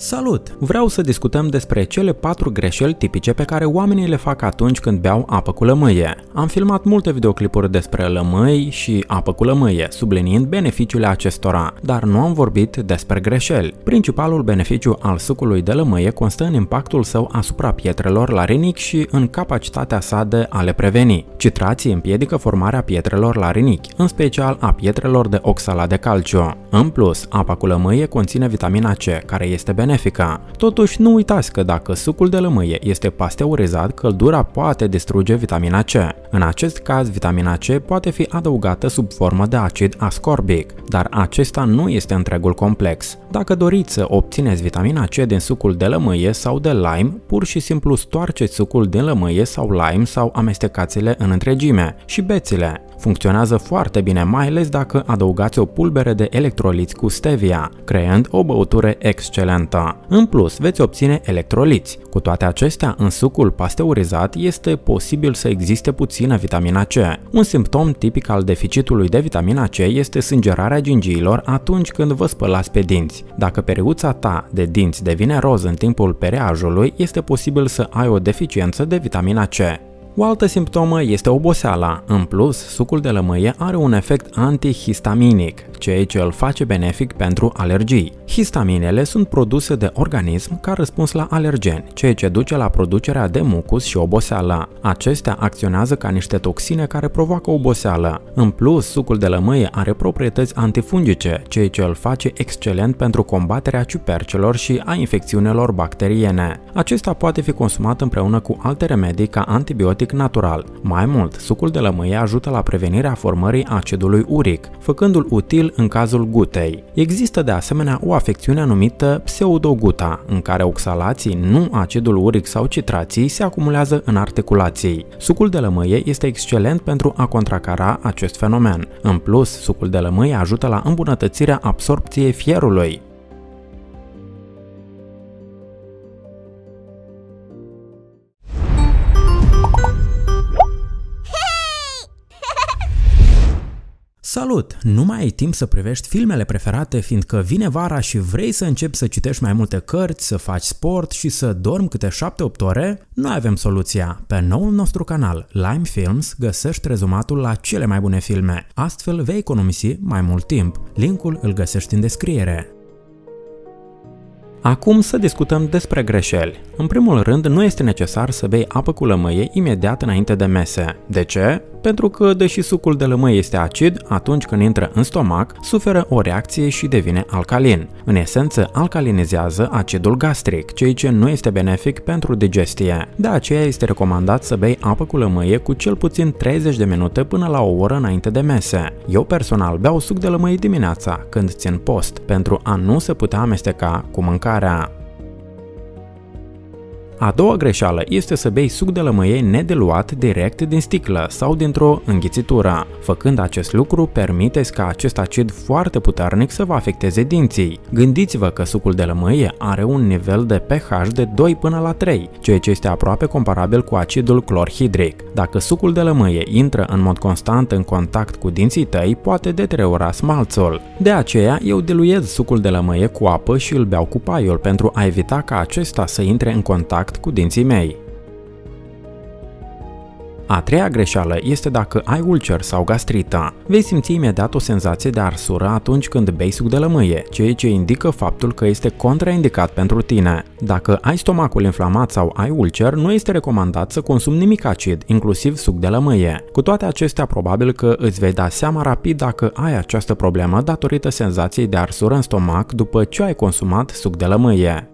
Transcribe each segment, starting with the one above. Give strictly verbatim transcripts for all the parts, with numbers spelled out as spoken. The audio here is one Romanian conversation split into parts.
Salut! Vreau să discutăm despre cele patru greșeli tipice pe care oamenii le fac atunci când beau apă cu lămâie. Am filmat multe videoclipuri despre lămâi și apă cu lămâie, subliniind beneficiile acestora, dar nu am vorbit despre greșeli. Principalul beneficiu al sucului de lămâie constă în impactul său asupra pietrelor la rinichi și în capacitatea sa de a le preveni. Citrații împiedică formarea pietrelor la rinichi, în special a pietrelor de oxalat de calciu. În plus, apa cu lămâie conține vitamina C, care este benefică. Totuși, nu uitați că dacă sucul de lămâie este pasteurizat, căldura poate distruge vitamina C. În acest caz, vitamina C poate fi adăugată sub formă de acid ascorbic, dar acesta nu este întregul complex. Dacă doriți să obțineți vitamina C din sucul de lămâie sau de lime, pur și simplu stoarceți sucul din lămâie sau lime sau amestecați-le în întregime și beți-le. Funcționează foarte bine, mai ales dacă adăugați o pulbere de electroliți cu stevia, creând o băutură excelentă. În plus, veți obține electroliți. Cu toate acestea, în sucul pasteurizat este posibil să existe puțină vitamina C. Un simptom tipic al deficitului de vitamina C este sângerarea gingiilor atunci când vă spălați pe dinți. Dacă periuța ta de dinți devine roz în timpul periajului, este posibil să ai o deficiență de vitamina C. O altă simptomă este oboseala. În plus, sucul de lămâie are un efect antihistaminic, ceea ce îl face benefic pentru alergii. Histaminele sunt produse de organism ca răspuns la alergeni, ceea ce duce la producerea de mucus și oboseală. Acestea acționează ca niște toxine care provoacă oboseală. În plus, sucul de lămâie are proprietăți antifungice, ceea ce îl face excelent pentru combaterea ciupercelor și a infecțiunilor bacteriene. Acesta poate fi consumat împreună cu alte remedii ca antibiotic natural. Mai mult, sucul de lămâie ajută la prevenirea formării acidului uric, făcându-l util în cazul gutei. Există de asemenea o afecțiune numită pseudoguta, în care oxalații, nu acidul uric sau citrații, se acumulează în articulații. Sucul de lămâie este excelent pentru a contracara acest fenomen. În plus, sucul de lămâie ajută la îmbunătățirea absorbției fierului. Salut! Nu mai ai timp să privești filmele preferate, fiindcă vine vara și vrei să începi să citești mai multe cărți, să faci sport și să dormi câte șapte opt ore? Noi avem soluția! Pe noul nostru canal, Lime Films, găsești rezumatul la cele mai bune filme. Astfel vei economisi mai mult timp. Linkul îl găsești în descriere. Acum să discutăm despre greșeli. În primul rând, nu este necesar să bei apă cu lămâie imediat înainte de mese. De ce? Pentru că, deși sucul de lămâie este acid, atunci când intră în stomac, suferă o reacție și devine alcalin. În esență, alcalinizează acidul gastric, ceea ce nu este benefic pentru digestie. De aceea este recomandat să bei apă cu lămâie cu cel puțin treizeci de minute până la o oră înainte de mese. Eu personal beau suc de lămâie dimineața, când țin post, pentru a nu se putea amesteca cu mâncarea. A doua greșeală este să bei suc de lămâie nedeluat direct din sticlă sau dintr-o înghițitură. Făcând acest lucru, permiteți ca acest acid foarte puternic să vă afecteze dinții. Gândiți-vă că sucul de lămâie are un nivel de pH de doi până la trei, ceea ce este aproape comparabil cu acidul clorhidric. Dacă sucul de lămâie intră în mod constant în contact cu dinții tăi, poate deteriora smalțul. De aceea, eu diluez sucul de lămâie cu apă și îl beau cu paiul pentru a evita ca acesta să intre în contact cu dinții mei. A treia greșeală este dacă ai ulcer sau gastrită. Vei simți imediat o senzație de arsură atunci când bei suc de lămâie, ceea ce indică faptul că este contraindicat pentru tine. Dacă ai stomacul inflamat sau ai ulcer, nu este recomandat să consumi nimic acid, inclusiv suc de lămâie. Cu toate acestea, probabil că îți vei da seama rapid dacă ai această problemă datorită senzației de arsură în stomac după ce ai consumat suc de lămâie.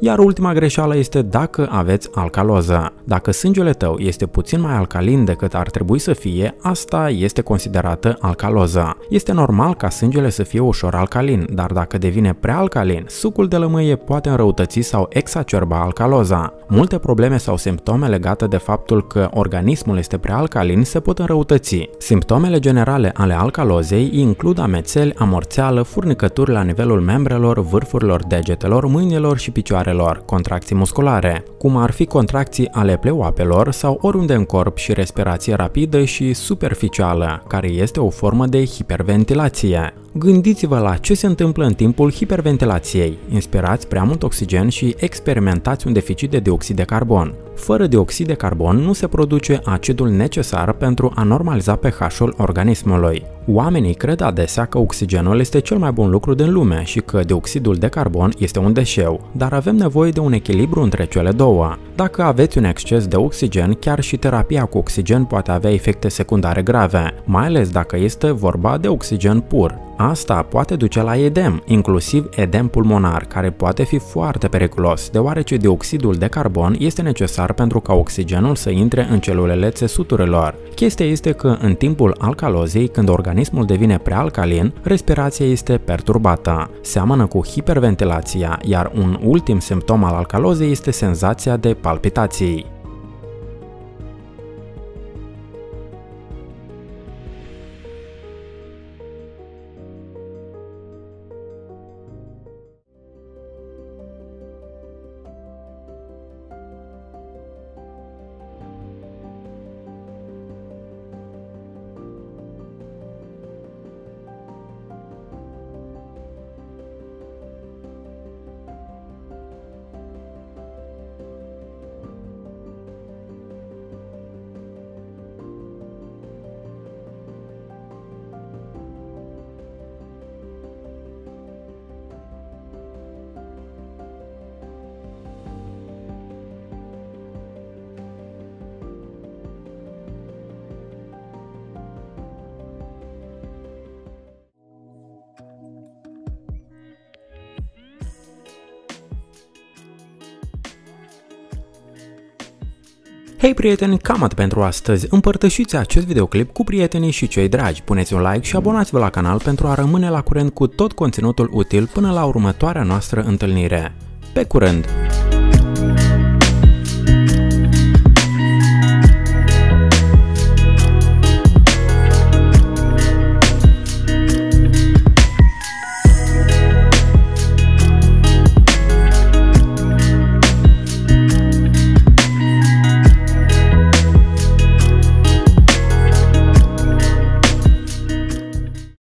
Iar ultima greșeală este dacă aveți alcaloză. Dacă sângele tău este puțin mai alcalin decât ar trebui să fie, asta este considerată alcaloză. Este normal ca sângele să fie ușor alcalin, dar dacă devine prea alcalin, sucul de lămâie poate înrăutăți sau exacerba alcaloza. Multe probleme sau simptome legate de faptul că organismul este prea alcalin se pot înrăutăți. Simptomele generale ale alcalozei includ amețeli, amorțeală, furnicături la nivelul membrelor, vârfurilor degetelor, mâinilor și picioarelor musculelor, contracții musculare, cum ar fi contracții ale pleoapelor sau oriunde în corp și respirație rapidă și superficială, care este o formă de hiperventilație. Gândiți-vă la ce se întâmplă în timpul hiperventilației. Inspirați prea mult oxigen și experimentați un deficit de dioxid de carbon. Fără dioxid de carbon nu se produce acidul necesar pentru a normaliza pH-ul organismului. Oamenii cred adesea că oxigenul este cel mai bun lucru din lume și că dioxidul de carbon este un deșeu, dar avem nevoie de un echilibru între cele două. Dacă aveți un exces de oxigen, chiar și terapia cu oxigen poate avea efecte secundare grave, mai ales dacă este vorba de oxigen pur. Asta poate duce la edem, inclusiv edem pulmonar, care poate fi foarte periculos, deoarece dioxidul de carbon este necesar pentru ca oxigenul să intre în celulele țesuturilor. Chestia este că în timpul alcalozei, când organismul devine prea alcalin, respirația este perturbată. Seamănă cu hiperventilația, iar un ultim simptom al alcalozei este senzația de palpitații. Hei prieteni, cam atât pentru astăzi. Împărtășiți acest videoclip cu prietenii și cei dragi, puneți un like și abonați-vă la canal pentru a rămâne la curent cu tot conținutul util până la următoarea noastră întâlnire. Pe curând!